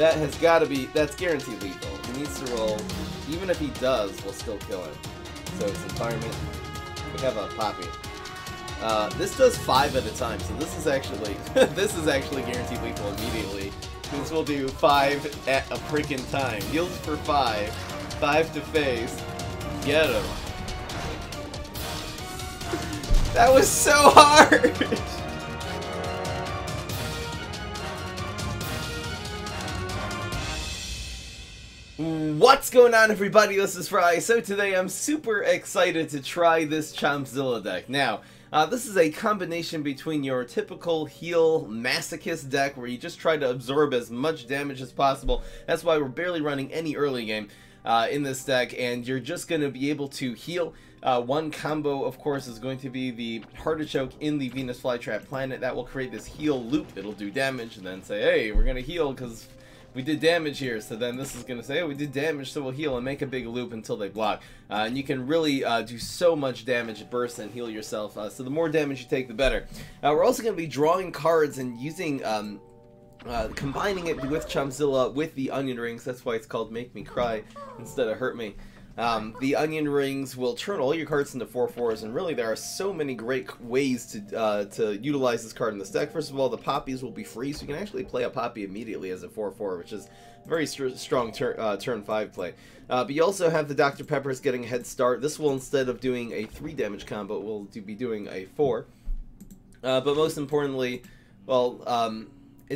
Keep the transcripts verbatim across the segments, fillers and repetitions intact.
That has got to be, that's guaranteed lethal. He needs to roll, even if he does, we'll still kill him. So it's environment, we have a Poppy. Uh, this does five at a time, so this is actually, this is actually guaranteed lethal immediately. This will do five at a freaking time. Heals for five, five to face, get him. That was so hard! What's going on, everybody? This is Fry. So today I'm super excited to try this Chompzilla deck. Now, uh, this is a combination between your typical heal masochist deck where you just try to absorb as much damage as possible. That's why we're barely running any early game uh, in this deck, and you're just going to be able to heal. Uh, one combo, of course, is going to be the Heartichoke in the Venus Flytrap planet. That will create this heal loop. It'll do damage and then say, hey, we're going to heal because we did damage here. So then this is going to say, oh, we did damage, so we'll heal, and make a big loop until they block. Uh, and you can really uh, do so much damage, burst, and heal yourself. Uh, so the more damage you take, the better. Uh, we're also going to be drawing cards and using... Um, Uh, combining it with Chompzilla with the onion rings. That's why it's called Make Me Cry instead of Hurt Me. Um, the onion rings will turn all your cards into four fours, and really there are so many great ways to uh, to utilize this card in this deck. First of all, the poppies will be free, so you can actually play a poppy immediately as a four four, which is very st strong tur uh, turn five play. Uh, but you also have the Doctor Peppers getting a head start. This will, instead of doing a three damage combo, will do be doing a four. Uh, but most importantly, well... Um,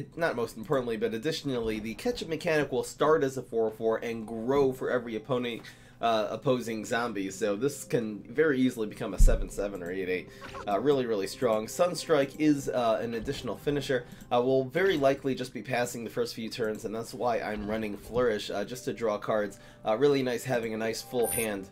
It, not most importantly, but additionally, the catch-up mechanic will start as a four four and grow for every opponent uh, opposing zombie. So this can very easily become a seven seven or eight eight. Uh, really, really strong. Sunstrike is uh, an additional finisher. Uh, we'll very likely just be passing the first few turns, and that's why I'm running Flourish, uh, just to draw cards. Uh, really nice having a nice full hand.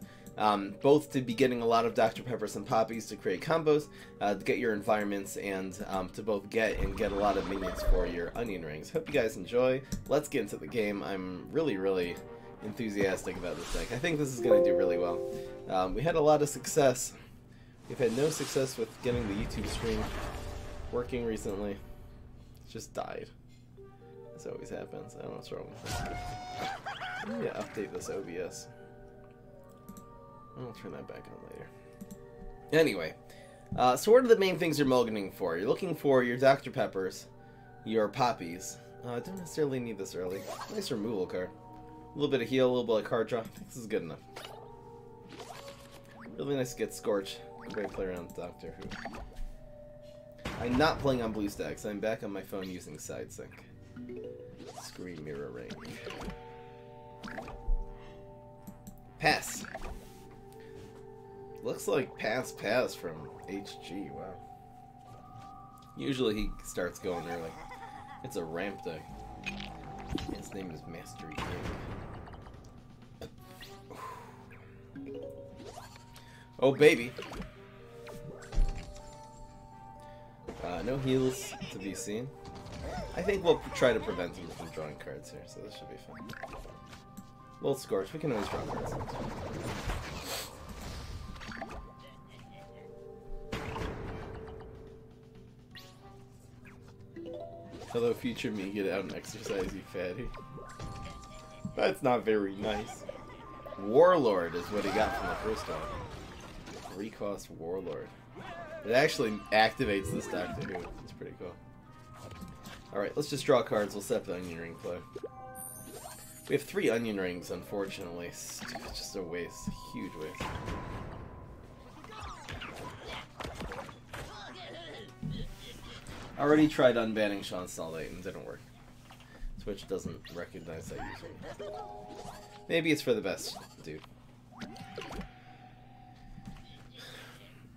Um, both to be getting a lot of Doctor Peppers and Poppies to create combos, uh, to get your environments, and um, to both get and get a lot of minions for your onion rings. Hope you guys enjoy. Let's get into the game. I'm really, really enthusiastic about this deck. I think this is going to do really well. Um, we had a lot of success. We've had no success with getting the YouTube stream working recently. It's just died. This always happens. I don't know what's wrong with this. Yeah, update this O B S. I'll turn that back on later. Anyway, uh, so what are the main things you're mulliganing for? You're looking for your Doctor Peppers, your Poppies. I uh, don't necessarily need this early. Nice removal card. A little bit of heal, a little bit of card draw. This is good enough. Really nice to get Scorch. Great play around Doctor Who. I'm not playing on Blue Stacks. I'm back on my phone using Sidesync. Screen mirror ring. Pass. Looks like pass pass from H G, wow. Usually he starts going early. It's a ramp deck. His name is Mastery King. Oh baby! Uh, no heals to be seen. I think we'll try to prevent him from drawing cards here, so this should be fun. We'll Scorch, we can always draw cards. Hello, future me, get out and exercise, you fatty. That's not very nice. Warlord is what he got from the first one. Three cost Warlord. It actually activates this Doctor Who. It's pretty cool. Alright, let's just draw cards. We'll set the onion ring play. We have three onion rings, unfortunately. It's just a waste. Huge waste. I already tried unbanning Sean Solid and didn't work. Twitch doesn't recognize that user. Maybe it's for the best, dude.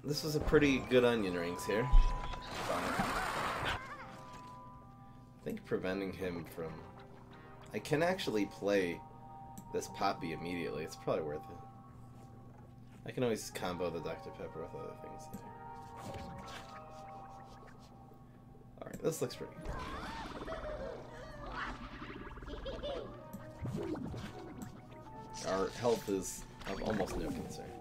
This was a pretty good onion rings here. I think preventing him from... I can actually play this Poppy immediately. It's probably worth it. I can always combo the Doctor Pepper with other things later. Alright, this looks pretty good. Our health is of almost no concern.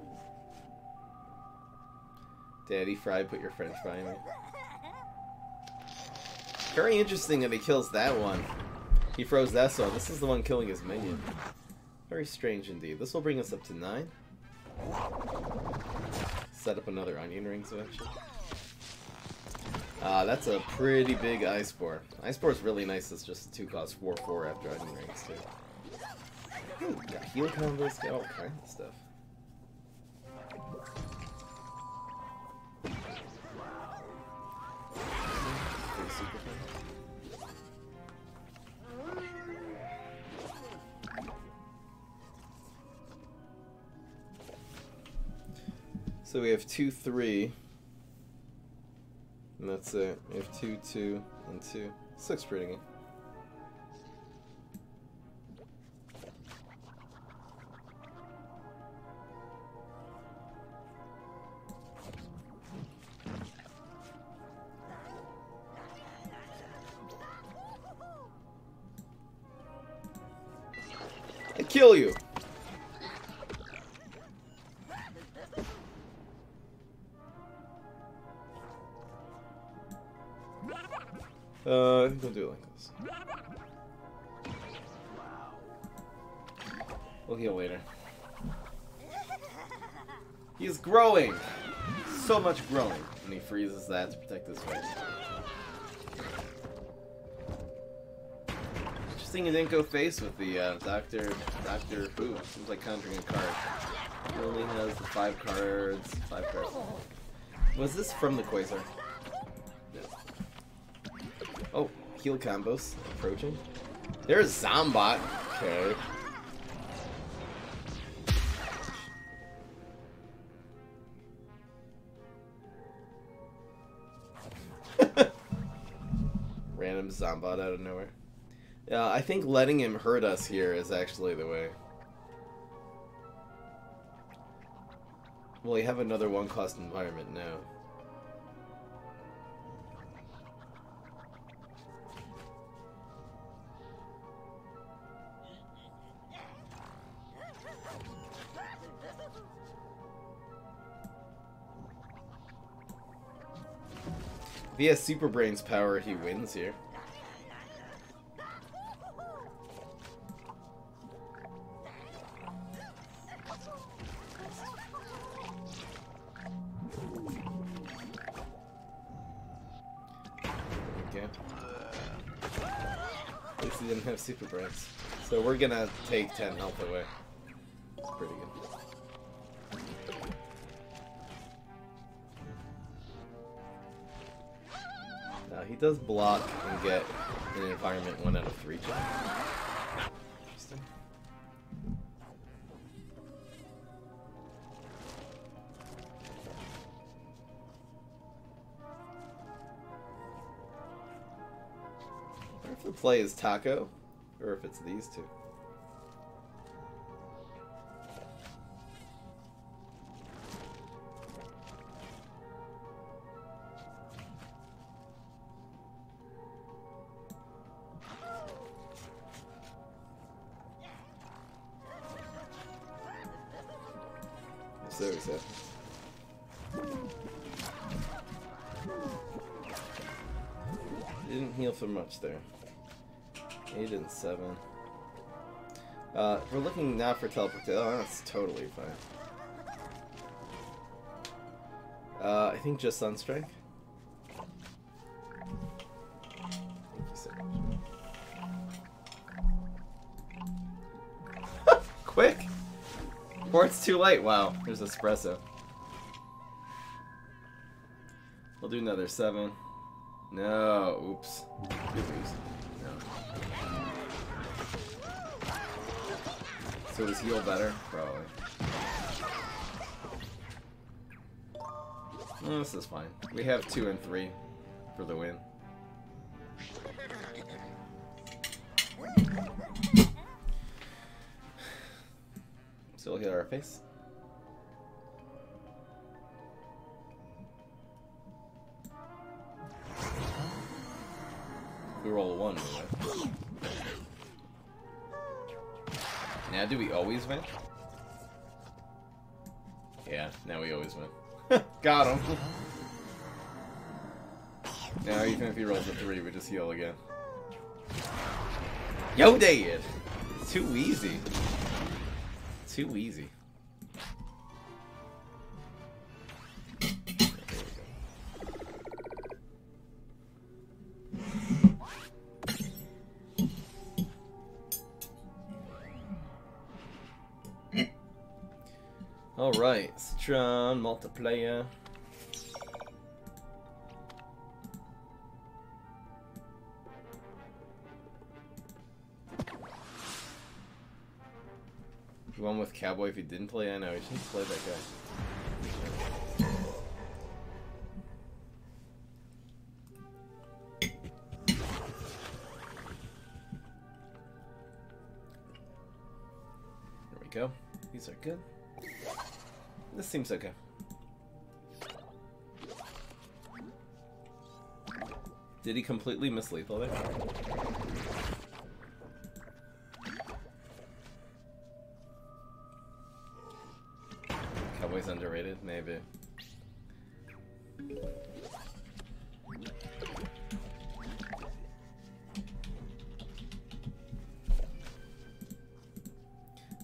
Daddy Fry, put your french fry in it. Very interesting that he kills that one. He froze that one. This is the one killing his minion. Very strange indeed. This will bring us up to nine. Set up another onion rings eventually. Ah, uh, that's a pretty big Ice Boar. Ice Boar is really nice. It's just two cost four four after onion rings too. Ooh, got heal combos, got all kinds of stuff. So we have two, three, and that's it. We have two, two, and two. This looks pretty good. I kill you. Uh, I think we'll do it like this. We'll heal later. He's growing! So much growing. And he freezes that to protect his face. Interesting, you didn't go face with the uh, Doctor Doctor Who. Seems like conjuring a card. He only has the five cards. Five cards. Was this from the Quasar? Oh, heal combos approaching. There's Zombot. Okay. Random Zombot out of nowhere. Yeah, uh, I think letting him hurt us here is actually the way. Well, we have another one-cost environment now. If he has Super Brain's power, he wins here. Okay. At least he didn't have Super Brains. So we're gonna take ten health away. That's pretty good. He does block and get an environment one out of three check. Interesting. I wonder if the play is Taco or if it's these two. There we go. Didn't heal for much there. Eight and seven. Uh, we're looking not for teleport. Oh, that's totally fine. Uh, I think just Sunstrike. Thank you so much. Quick! Or it's too late. Wow, there's espresso. We'll do another seven. No, oops. oops. No. So does heal better? Probably. No, this is fine. We have two and three for the win. So we'll heal our face. We roll a one. Right? Now do we always win? Yeah, now we always win. Got him. Now even if he rolls a three, we just heal again. Yo, Dave! Too easy. Too easy. Alright, Citron, multiplayer. One with Cowboy if he didn't play, I know, he shouldn't play that guy. There we go. These are good. This seems okay. Did he completely miss lethal there? Cowboy's underrated, maybe.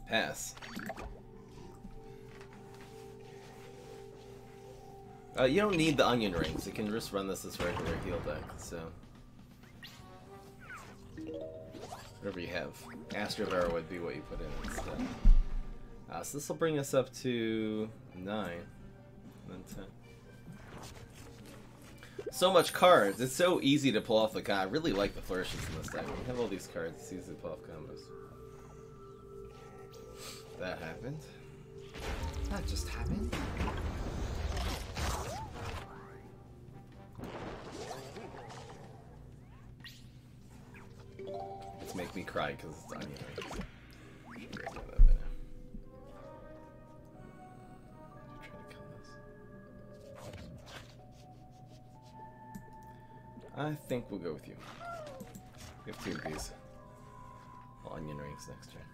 Pass. Uh, you don't need the onion rings, you can just run this as regular heal deck, so... Whatever you have. Astrovera would be what you put in instead. Uh, so this will bring us up to... nine. And then ten. So much cards! It's so easy to pull off the... I really like the flourishes in this deck. We have all these cards, it's easy to pull off combos. That happened. That just happened. Make me cry because it's onion rings. I think we'll go with you. We have two of these. Well, onion rings next turn.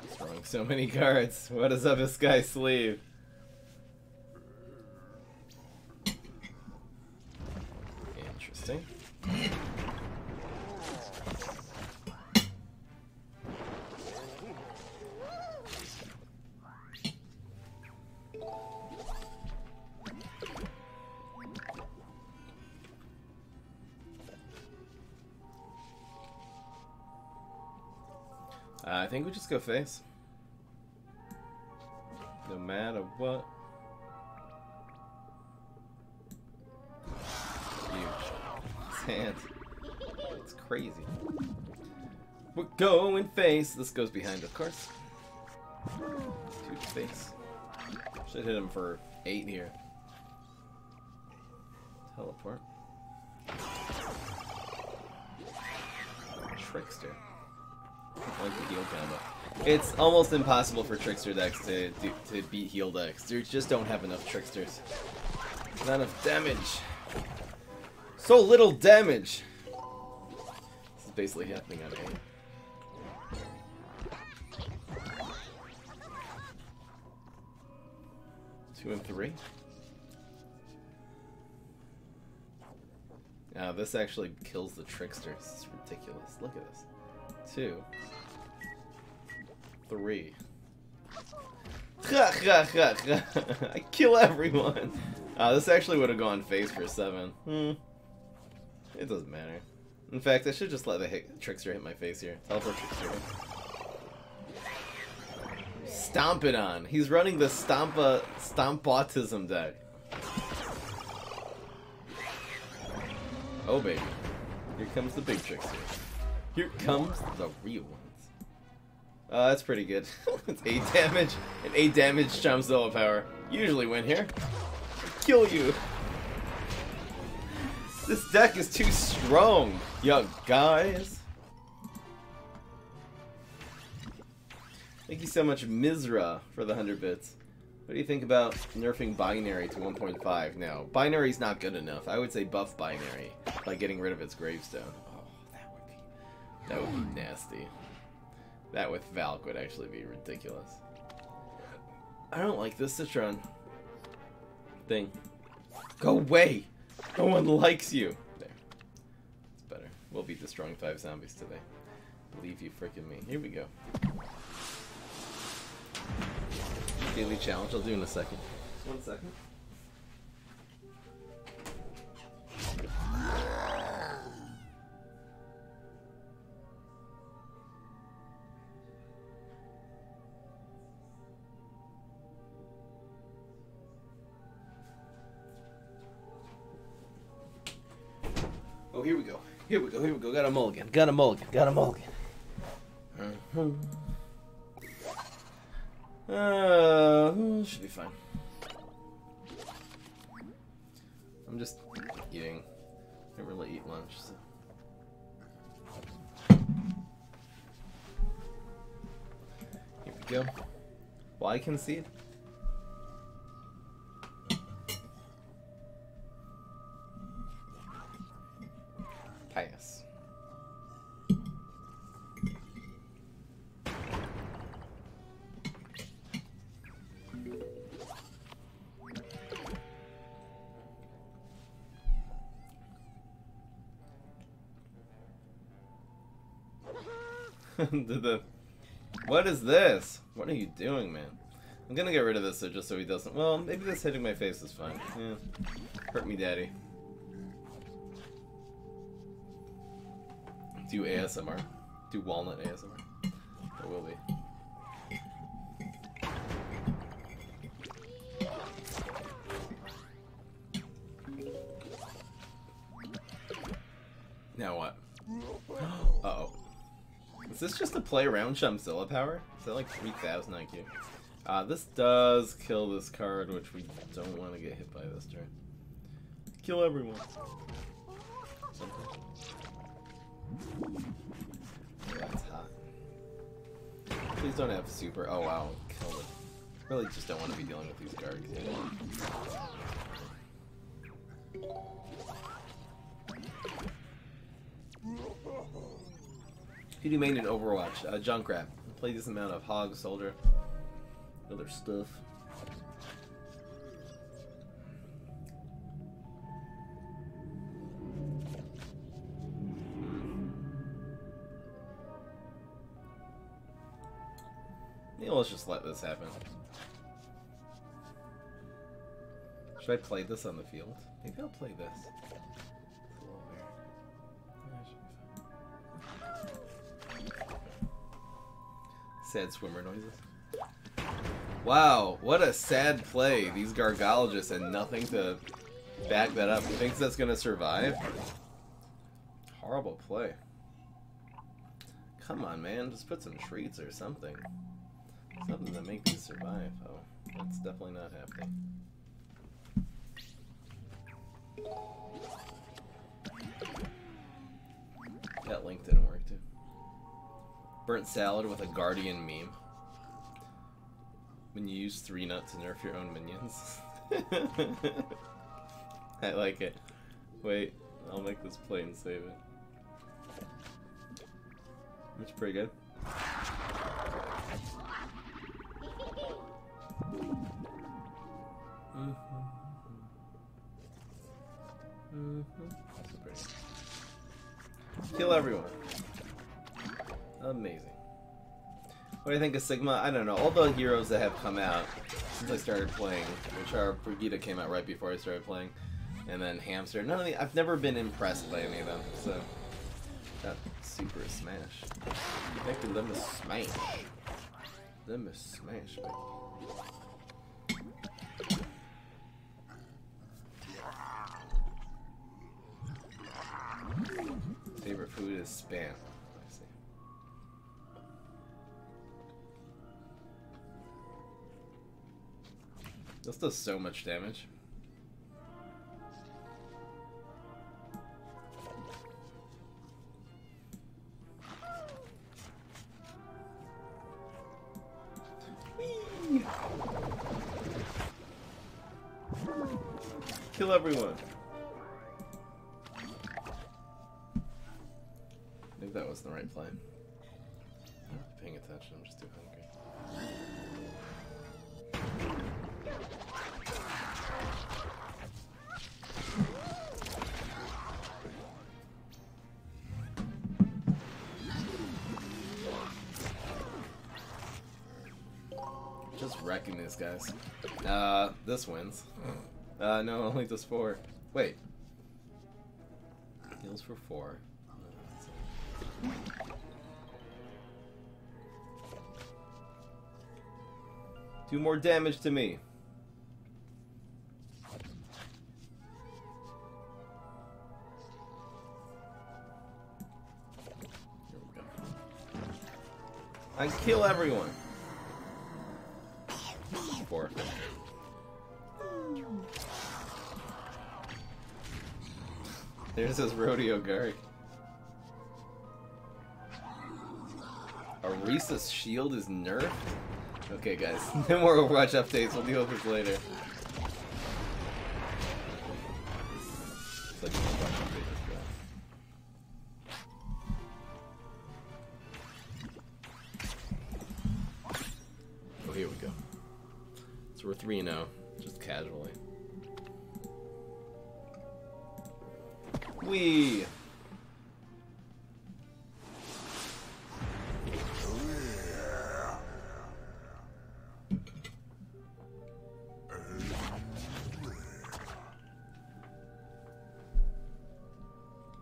He's throwing so many cards. What is up this guy's sleeve? I think we just go face. No matter what. Huge. Sand. It's crazy. We're going face. This goes behind, of course. Huge face. Should hit him for eight here. Teleport. Trickster. Like the heal combo. It's almost impossible for trickster decks to do, to beat heal decks. You just don't have enough tricksters. Not enough damage. So little damage. This is basically happening on A. Two and three. Now this actually kills the trickster. This is ridiculous. Look at this. Two. Three. I kill everyone! Uh, this actually would have gone face for seven. Hmm. It doesn't matter. In fact, I should just let the hit trickster hit my face here. Teleport trickster. Stomp it on! He's running the Stompa Stomp Autism deck. Oh baby. Here comes the big trickster. Here comes the real ones. Uh, that's pretty good. It's eight damage. An eight damage Chompzilla power. Usually win here. Kill you. This deck is too strong, young guys. Thank you so much, Mizra, for the hundred bits. What do you think about nerfing binary to one point five? No, binary's not good enough. I would say buff binary by getting rid of its gravestone. That would be nasty. That with Valk would actually be ridiculous. I don't like this Citron. thing. Go away! No one likes you! There. It's better. We'll be destroying five zombies today. Believe you freaking me. Here we go. Daily challenge. I'll do in a second. Just one second. Oh, here we go. Here we go. Here we go. Got a mulligan. Got a mulligan. Got a mulligan. Uh-huh. Uh, should be fine. I'm just eating. I never really eat lunch, so. Here we go. Why concede? Pious. The, what is this? What are you doing, man? I'm gonna get rid of this so just so he doesn't. Well, maybe this hitting my face is fine. Yeah. Hurt me, daddy. Do A S M R. Do walnut A S M R. There will be. Now what? Uh-oh. Is this just a play around Chompzilla power? Is that like three thousand I Q? Uh, this does kill this card, which we don't want to get hit by this turn. Kill everyone. Something. Oh, that's hot. Please don't have super. Oh wow, kill it. Really just don't want to be dealing with these cards. Who do you main in Overwatch? Uh, Junkrat. I play this amount of Hog, Soldier, other stuff. Yeah, let's just let this happen. Should I play this on the field? Maybe I'll play this. Sad swimmer noises. Wow, what a sad play. These gargologists and nothing to back that up. Thinks that's gonna survive? Horrible play. Come on, man. Just put some treats or something. Something to make these survive. Oh, that's definitely not happening. That link didn't work, too. Burnt salad with a guardian meme. When you use three nut to nerf your own minions. I like it. Wait, I'll make this play and save it. That's pretty good. Mm-hmm. Mm-hmm. That's pretty good. Kill everyone. Amazing. What do you think of Sigma? I don't know. All the heroes that have come out since I started playing, which are Brigida came out right before I started playing, and then Hamster. None of the I've never been impressed by any of them. So that super smash. Making them a smash. Them a smash. Favorite food is spam. This does so much damage. Whee! Kill everyone. I think that was the right plan. I'm not paying attention, I'm just too hungry. just wrecking these guys. Uh, this wins. Uh, no, only does four. Wait. Heals for four. Do more damage to me. I kill everyone. Four. There's this rodeo guard. Arisa's shield is nerfed? Okay guys, no more Overwatch updates, we'll deal with this later. It's like an Overwatch update. Oh, here we go. So we're three and oh, just casually. Whee!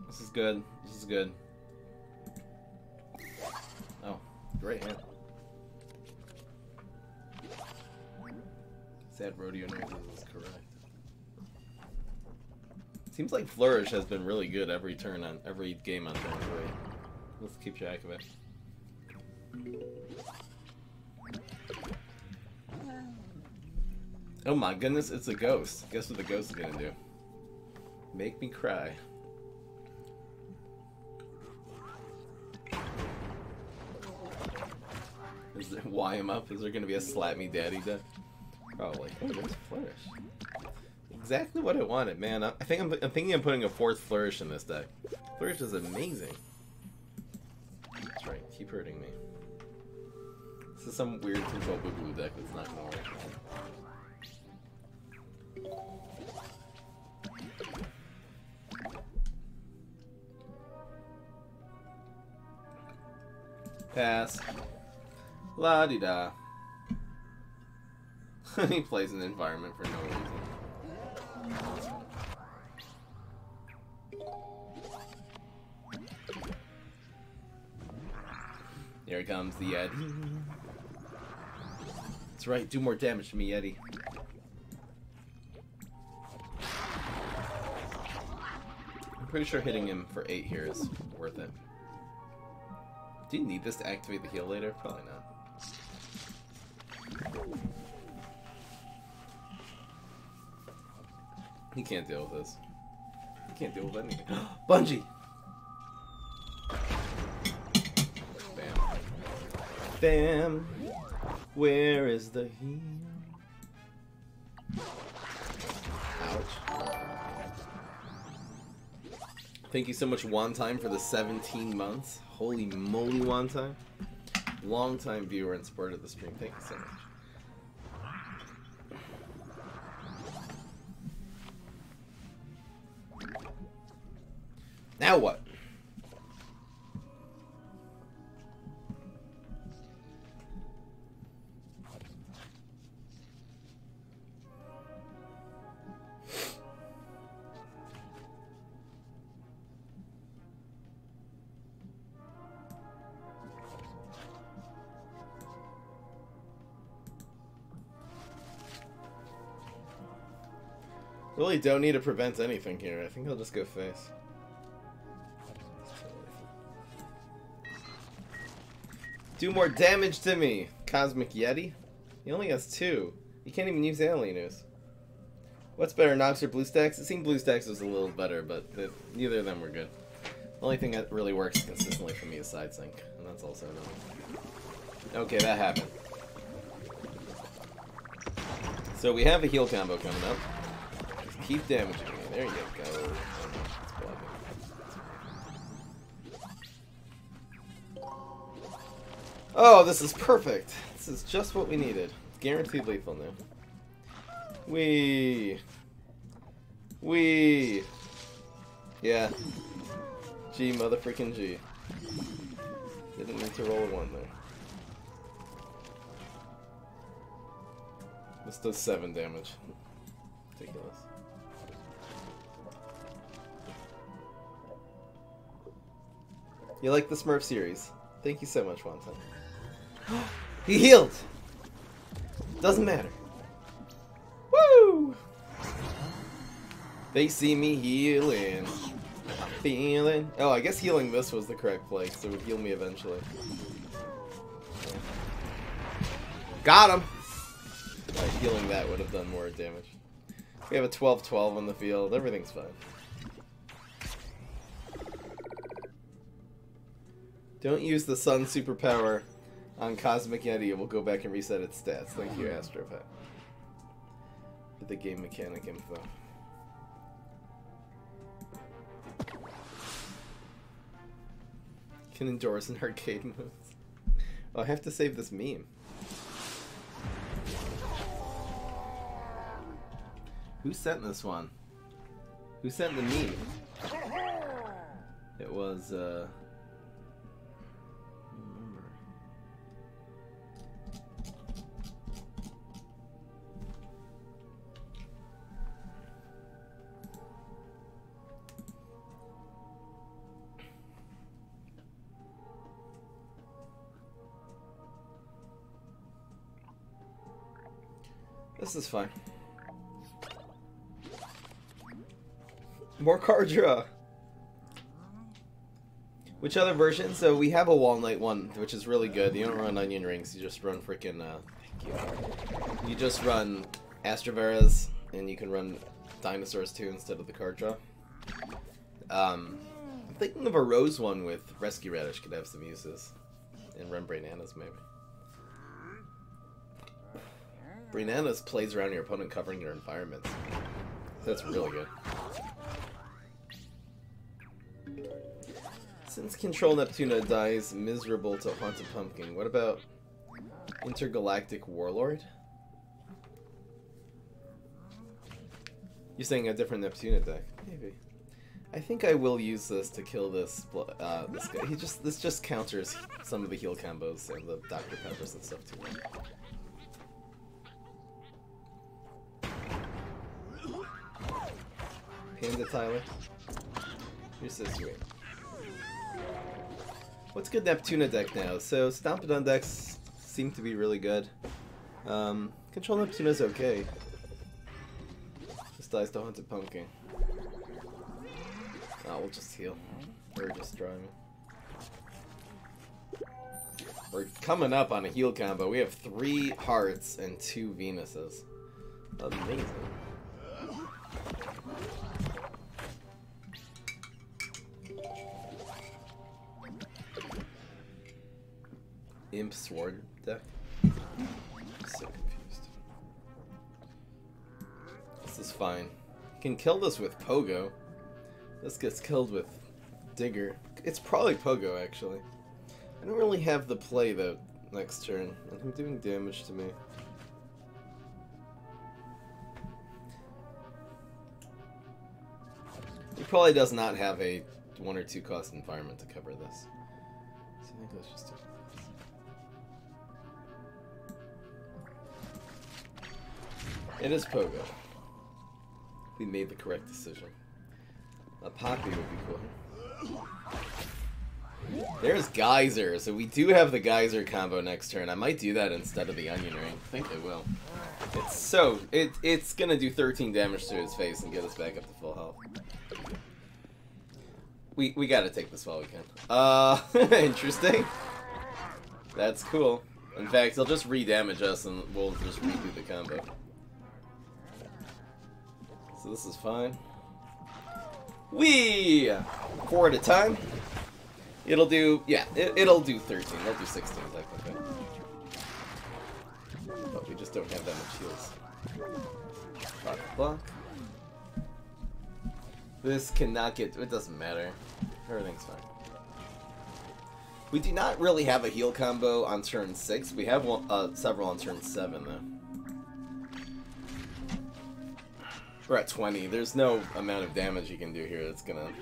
This is good. This is good. Oh, great hand. Sad rodeo noises is correct. Seems like Flourish has been really good every turn on every game on turn three. Let's keep track of it. Oh my goodness, it's a ghost. Guess what the ghost is gonna do? Make me cry. Is there, why am I up? Is there gonna be a slap me daddy death? Probably. Oh, there's Flourish. Exactly what I wanted, man. I think I'm, I'm thinking I'm putting a fourth Flourish in this deck. Flourish is amazing. That's right. Keep hurting me. This is some weird control boo boo deck that's not gonna work. Pass. La di da. He plays an environment for no reason. Here comes the Yeti. That's right, do more damage to me, Yeti. I'm pretty sure hitting him for eight here is worth it. Do you need this to activate the heal later? Probably not. He can't deal with this. He can't deal with anything. Bungee! Bam. Bam! Where is the heal? Ouch. Thank you so much, Wontime, for the seventeen months. Holy moly, Wontime. Long time viewer and supporter of the stream. Thank you so much. Now what? Really don't need to prevent anything here. I think I'll just go face. Do more damage to me, Cosmic Yeti. He only has two. He can't even use Alienus. What's better, Nox or Blue Stacks? It seemed Blue Stacks was a little better, but the, neither of them were good. The only thing that really works consistently for me is Sidesync, and that's also annoying. Okay, that happened. So we have a heal combo coming up. Just keep damaging me. There you go. Oh, this is perfect. This is just what we needed. Guaranteed lethal now. Wee. Wee. Yeah. G, motherfreaking G. Didn't need to roll a one there. This does seven damage. Ridiculous. You like the Smurf series? Thank you so much, Wontime. He healed! Doesn't matter. Woo! They see me healing. I'm feeling. Oh, I guess healing this was the correct play, so it would heal me eventually. Got him! Right, healing that would have done more damage. We have a twelve twelve on the field. Everything's fine. Don't use the sun superpower on Cosmic Yeti. It will go back and reset its stats. Thank you, Astropet. For the game mechanic info. Can endorse in arcade modes. Oh, I have to save this meme. Who sent this one? Who sent the meme? It was, uh... I don't remember. This is fine. More card draw. Which other version? So we have a wall knight one, which is really good. You don't run onion rings. You just run freaking. Uh, thank you. You just run Astroveras, and you can run dinosaurs too instead of the card draw. Um, I'm thinking of a rose one with rescue radish could have some uses, and run Brainanas maybe. Brainanas plays around your opponent covering your environments. That's really good. Since Control Neptuna dies miserable to Haunted Pumpkin, what about Intergalactic Warlord? You're saying a different Neptuna deck? Maybe. I think I will use this to kill this uh, this guy. He just this just counters some of the heal combos and the Doctor Peppers and stuff too. Panda Tyler, here's this way. What's good Neptuna deck now? So Stompadon decks seem to be really good. Um, Control Neptuna's okay. Just dies to Haunted Pumpkin. Oh, we'll just heal. We're just driving. We're coming up on a heal combo. We have three hearts and two Venuses. Amazing. Imp Sword deck? I'm so confused. This is fine. Can kill this with Pogo. This gets killed with Digger. It's probably Pogo, actually. I don't really have the play, though, next turn. And I'm doing damage to me. He probably does not have a one or two cost environment to cover this. So I think let's just do it. It is Pogo. We made the correct decision. A Poppy would be cool. There's Geyser, so we do have the Geyser combo next turn. I might do that instead of the Onion Ring. I think I will. It's so... It, it's gonna do thirteen damage to his face and get us back up to full health. We, we gotta take this while we can. Uh, interesting. That's cool. In fact, he'll just re-damage us and we'll just redo the combo. So this is fine. Whee! Four at a time. It'll do, yeah, it, it'll do thirteen. It'll do sixteen, I think. But we just don't have that much heals. Block, block. This cannot get, it doesn't matter. Everything's fine. We do not really have a heal combo on turn six. We have one, uh, several on turn seven, though. We're at twenty. There's no amount of damage you can do here that's gonna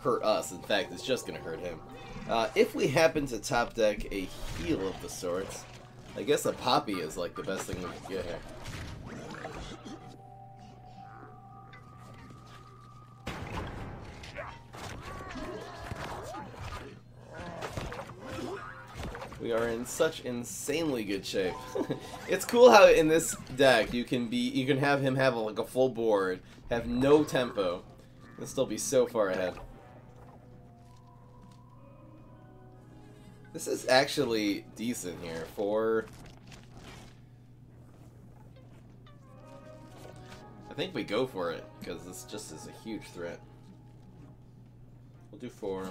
hurt us. In fact, it's just gonna hurt him. Uh, if we happen to top deck a heal of the sorts, I guess a poppy is like the best thing we can get here. We are in such insanely good shape. It's cool how in this deck you can be, you can have him have a, like a full board, have no tempo, and still be so far ahead. This is actually decent here for. I think we go for it because this just is a huge threat. We'll do four.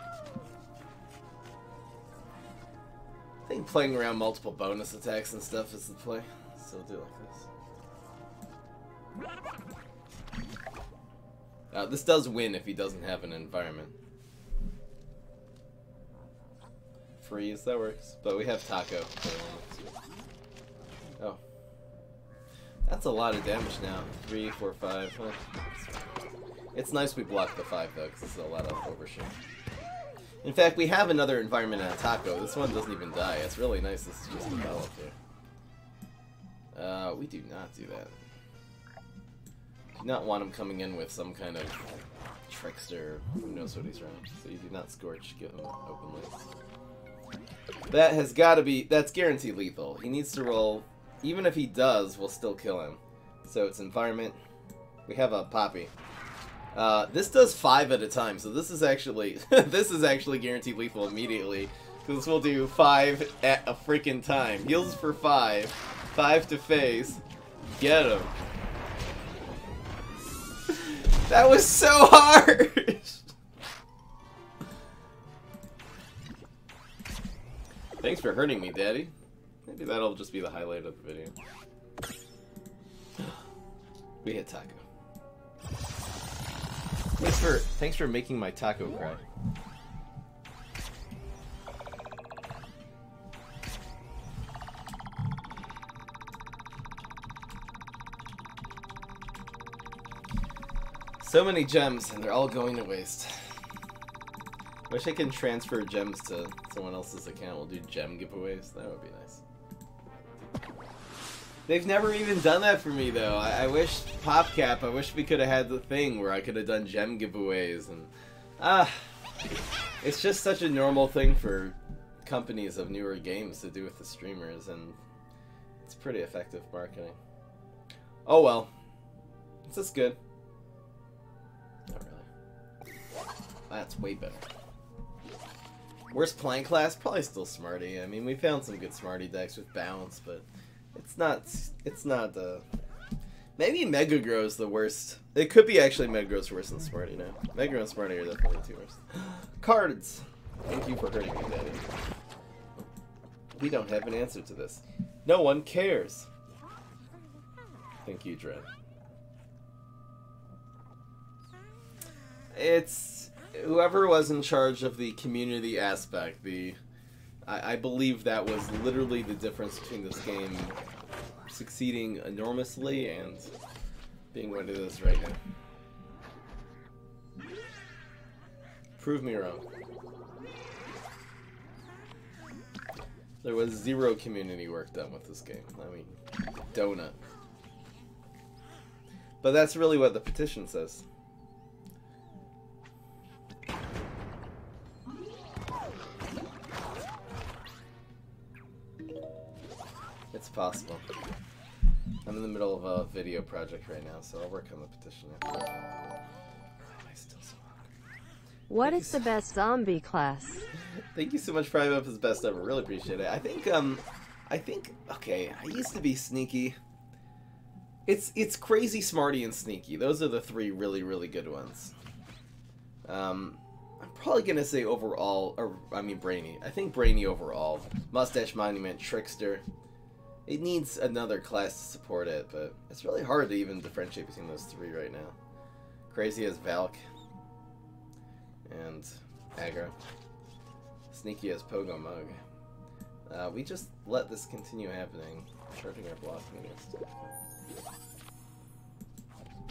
I think playing around multiple bonus attacks and stuff is the play. So do like this. Uh, this does win if he doesn't have an environment. Freeze, that works. But we have Taco. Oh. That's a lot of damage now. Three, four, five. Huh. It's nice we blocked the five though, because this is a lot of overshoot. In fact, we have another environment on Taco. This one doesn't even die. It's really nice. This is just developed here. Uh, we do not do that. Do not want him coming in with some kind of trickster. Who knows what he's running. So you do not scorch. Give him openly. That has got to be... That's guaranteed lethal. He needs to roll. Even if he does, we'll still kill him. So it's environment. We have a poppy. Uh, this does five at a time, so this is actually this is actually guaranteed lethal immediately. Because we'll do five at a freaking time. Heals for five, five to face. Get him. That was so hard. Thanks for hurting me, Daddy. Maybe that'll just be the highlight of the video. We hit Taco. Thanks for, thanks for making my taco cry. So many gems, and they're all going to waste. Wish I can transfer gems to someone else's account. We'll do gem giveaways. That would be nice. They've never even done that for me, though. I, I wish PopCap, I wish we could have had the thing where I could have done gem giveaways. And ah, it's just such a normal thing for companies of newer games to do with the streamers, and it's pretty effective marketing. Oh well. Is this good? Not really. That's way better. Worst playing class? Probably still Smarty. I mean, we found some good Smarty decks with Bounce, but... It's not, it's not, uh, maybe Megagrow's the worst. It could be actually Megagrow's worse than Smarty now. Megagro and Smarty are definitely the two worst. Cards! Thank you for hurting me, Daddy. We don't have an answer to this. No one cares! Thank you, Dread. It's, whoever was in charge of the community aspect, the... I believe that was literally the difference between this game succeeding enormously and being what it is right now. Prove me wrong. There was zero community work done with this game. I mean, donut. But that's really what the petition says. It's possible. I'm in the middle of a video project right now, so I'll work on the petition after. Oh, I still so hungry. What Thank is so the best zombie class? Thank you so much for having up his best ever. Really appreciate it. I think, um, I think, okay, I used to be sneaky. It's, it's crazy, Smarty, and sneaky. Those are the three really, really good ones. Um... I'm probably gonna say overall, or I mean Brainy. I think Brainy overall. Mustache Monument, Trickster. It needs another class to support it, but it's really hard to even differentiate between those three right now. Crazy as Valk and Aggro. Sneaky as Pogo Mug. Uh, we just let this continue happening, charging our blocking against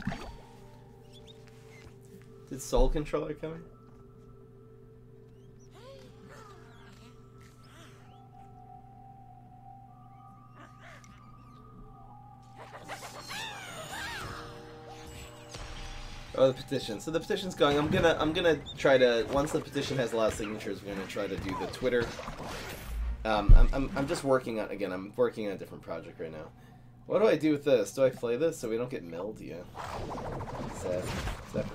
it. Did Soul Controller come in? Oh, the petition. So the petition's going. I'm gonna, I'm gonna try to. Once the petition has a lot of signatures, we're gonna try to do the Twitter. Um, I'm, I'm, I'm just working on. Again, I'm working on a different project right now. What do I do with this? Do I play this so we don't get milled? Yeah. Sad. Definitely.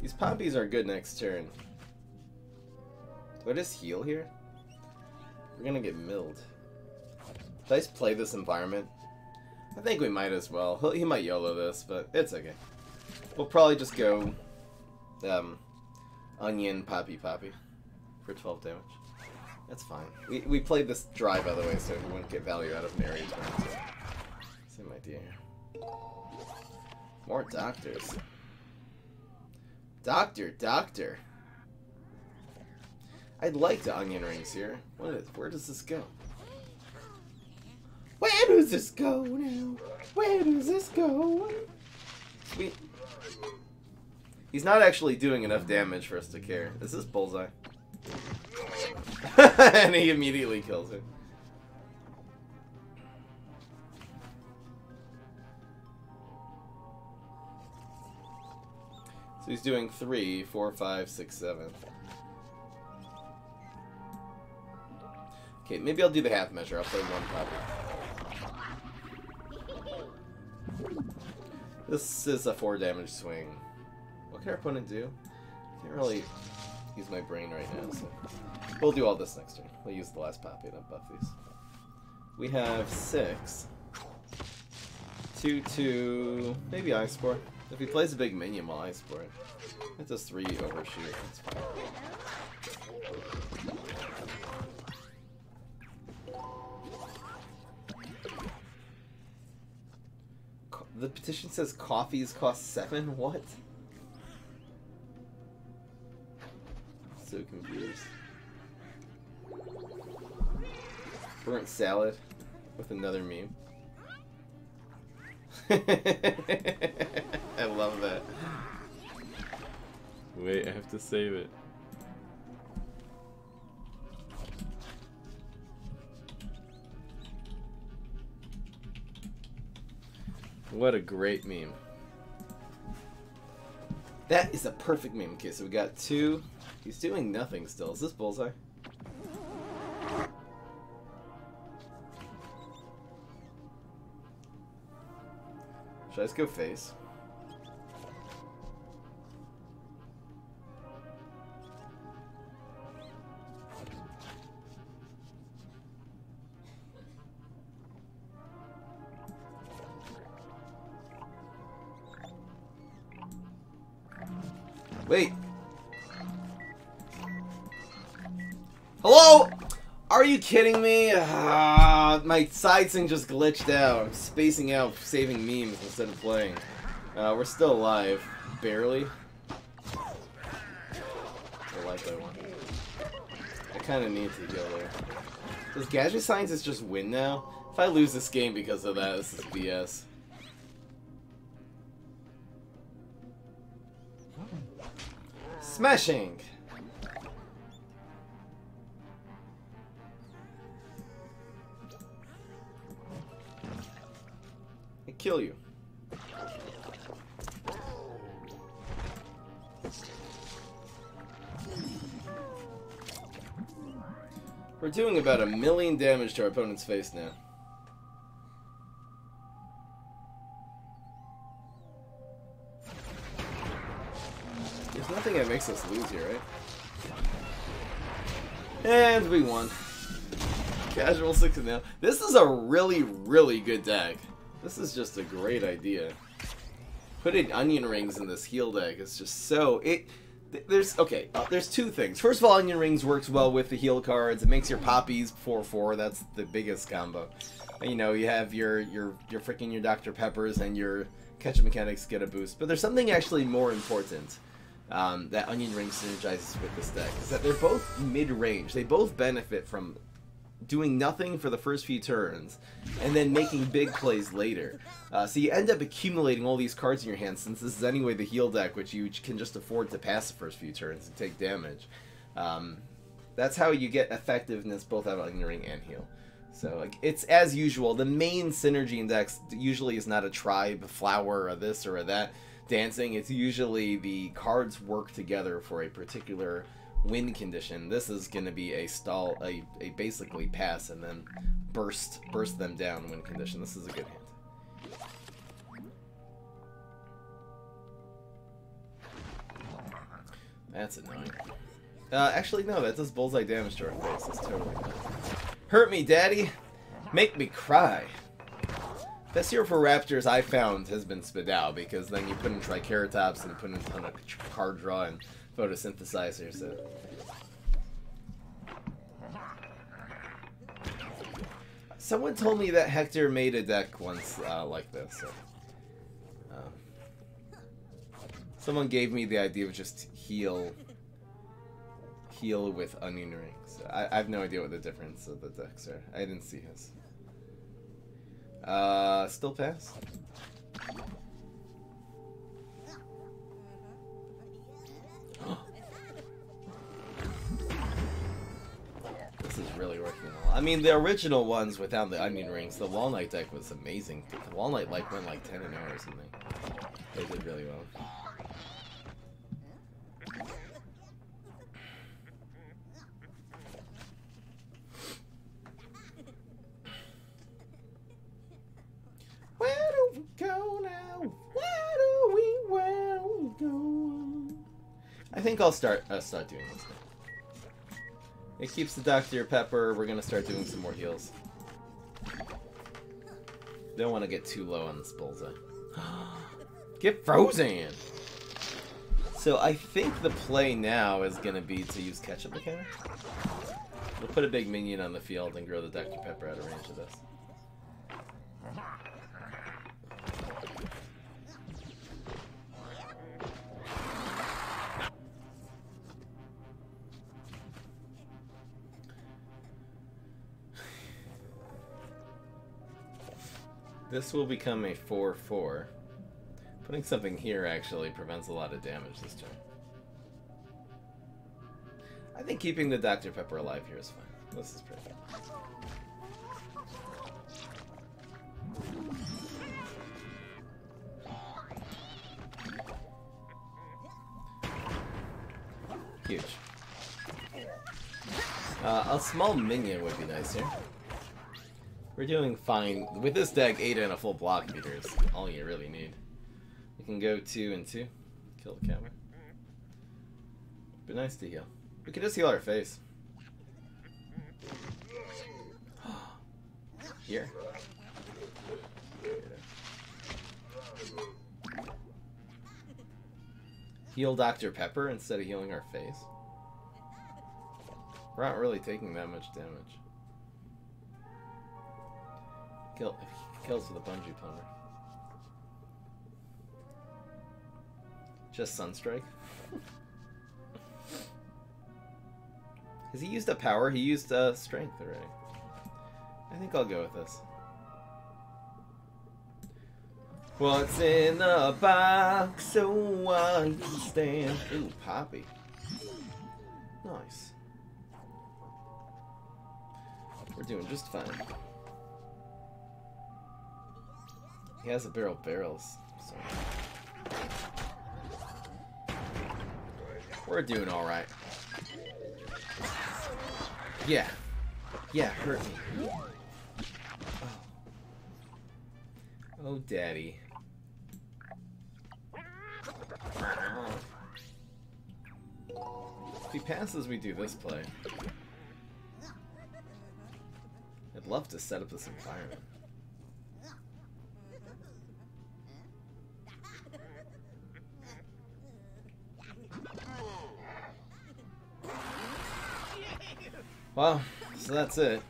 These poppies are good next turn. Do I just heal here? We're gonna get milled. Did I just play this environment? I think we might as well. He'll, he might YOLO this, but it's okay. We'll probably just go um, onion poppy poppy for twelve damage. That's fine. We, we played this dry, by the way, so we wouldn't get value out of Mary. So. Same idea here. More doctors. Doctor, doctor. I'd like the onion rings here. What is, where does this go? Where does this go now? Where does this go? We... He's not actually doing enough damage for us to care. This is bullseye. And he immediately kills it. So he's doing three, four, five, six, seven. Okay, maybe I'll do the half measure. I'll play one probably. This is a four damage swing. What can our opponent do? Can't really use my brain right now, so we'll do all this next turn. We'll use the last poppy to buff these. We have six. Two, two, maybe ice spore. If he plays a big minion while I spore it, it does three overshoot. That's fine. Co the petition says coffees cost seven? What? So confused. Burnt salad with another meme. I love that. Wait, I have to save it. What a great meme. That is a perfect meme. Okay, so we got two. He's doing nothing still. Is this bullseye? Should I just go face? Wait. Hello? Are you kidding me? Uh, my Sidesync just glitched out. I'm spacing out, saving memes instead of playing. Uh, we're still alive. Barely. The life I want. I kind of need to go there. Does Gadget Scientist just win now? If I lose this game because of that, this is B S. Smashing! Kill you. We're doing about a million damage to our opponent's face now. There's nothing that makes us lose here, right? And we won. Casual six now. This is a really, really good deck. This is just a great idea. Putting onion rings in this heal deck is just so... it. Th there's okay. Uh, there's two things. First of all, onion rings works well with the heal cards. It makes your poppies four four. That's the biggest combo. And, you know, you have your your your freaking your Doctor Peppers and your catch mechanics get a boost. But there's something actually more important um, that onion ring synergizes with this deck is that they're both mid range. They both benefit from doing nothing for the first few turns, and then making big plays later. Uh, so you end up accumulating all these cards in your hand, since this is anyway the heal deck, which you can just afford to pass the first few turns and take damage. Um, that's how you get effectiveness both out of Onion Ring and heal. So like, it's as usual. The main synergy index usually is not a tribe, flower, or this or a that dancing. It's usually the cards work together for a particular win condition. This is going to be a stall, a, a basically pass and then burst burst them down win condition. This is a good hand. That's annoying. Uh, actually, no, that does bullseye damage to our face. That's totally annoying. Hurt me, daddy. Make me cry. This here for Raptors I found has been spit out, because then you put in Triceratops and put in a ton of card draw and photosynthesizer, so... Someone told me that Hector made a deck once uh, like this, so... Um... Someone gave me the idea of just heal, heal with onion rings. I, I have no idea what the difference of the decks are. I didn't see his. Uh, still pass. This is really working a lot. I mean, the original ones without the onion rings, the wall knight deck was amazing. The wall knight like went like ten an hour or something. They did really well. I think I'll start uh, start doing this now. It keeps the Doctor Pepper. We're gonna start doing some more heals. Don't want to get too low on this bullseye. Get frozen. So I think the play now is gonna be to use ketchup again. We'll put a big minion on the field and grow the Doctor Pepper out of range of this. This will become a four four. Putting something here actually prevents a lot of damage this turn. I think keeping the Doctor Pepper alive here is fine. This is perfect. Huge. Uh, a small minion would be nice here. We're doing fine. With this deck, Ada and a full block meter is all you really need. We can go two and two. Kill the camera. Be nice to heal. We can just heal our face. Here. Heal Doctor Pepper instead of healing our face. We're not really taking that much damage. Kill, kills with a Bungee Plumber. Just Sunstrike? Has he used a power? He used uh, strength already. I think I'll go with this. What's in the box? So I understand. Ooh, Poppy. Nice. We're doing just fine. He has a barrel of barrels, so... We're doing alright. Yeah. Yeah, hurt me. Oh, oh daddy. If he passes, we do this play. I'd love to set up this environment. Well, so that's it.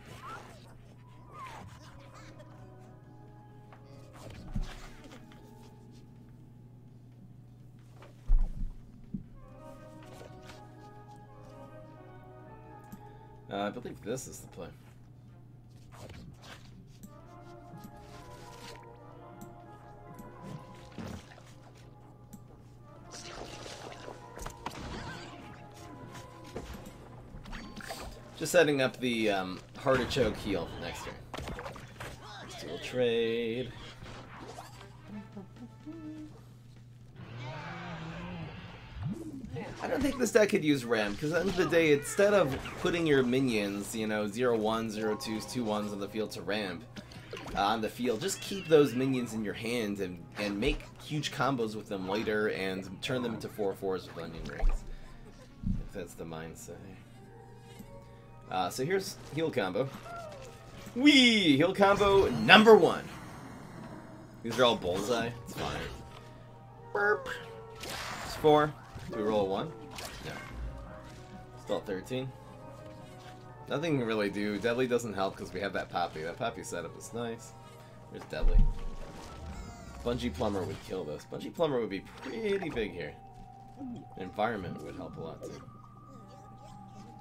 Uh, I believe this is the play. Just setting up the um, Heartichoke heal for next turn. So we'll trade. I don't think this deck could use ramp, because at the end of the day, instead of putting your minions, you know, zero ones, zero twos, two ones on the field to ramp, uh, on the field, just keep those minions in your hand and, and make huge combos with them later and turn them into four fours with onion rings. If that's the mindset. Uh, so here's heal combo. Whee! Heal combo number one! These are all bullseye. It's fine. Burp. It's four. Do we roll a one? No. Still at thirteen. Nothing can really do. Deadly doesn't help because we have that Poppy. That Poppy setup is nice. There's Deadly. Bungee Plumber would kill this. Bungee Plumber would be pretty big here. Environment would help a lot too.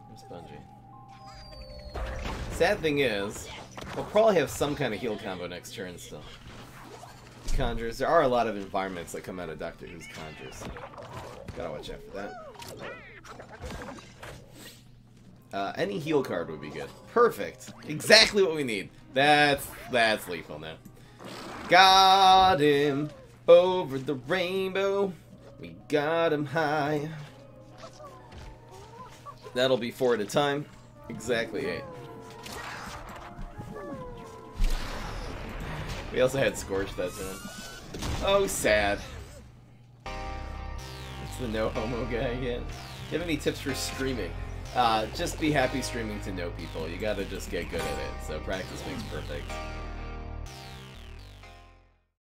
There's Bungee. Sad thing is, we'll probably have some kind of heal combo next turn still. Conjures. There are a lot of environments that come out of Doctor Who's conjures. So gotta watch out for that. Uh, any heal card would be good. Perfect. Exactly what we need. That's that's lethal now. Got him over the rainbow. We got him high. That'll be four at a time. Exactly eight. We also had Scorch that turn. Oh, sad. It's the no homo guy again. Do you have any tips for streaming? Uh, just be happy streaming to know people. You gotta just get good at it. So practice makes perfect.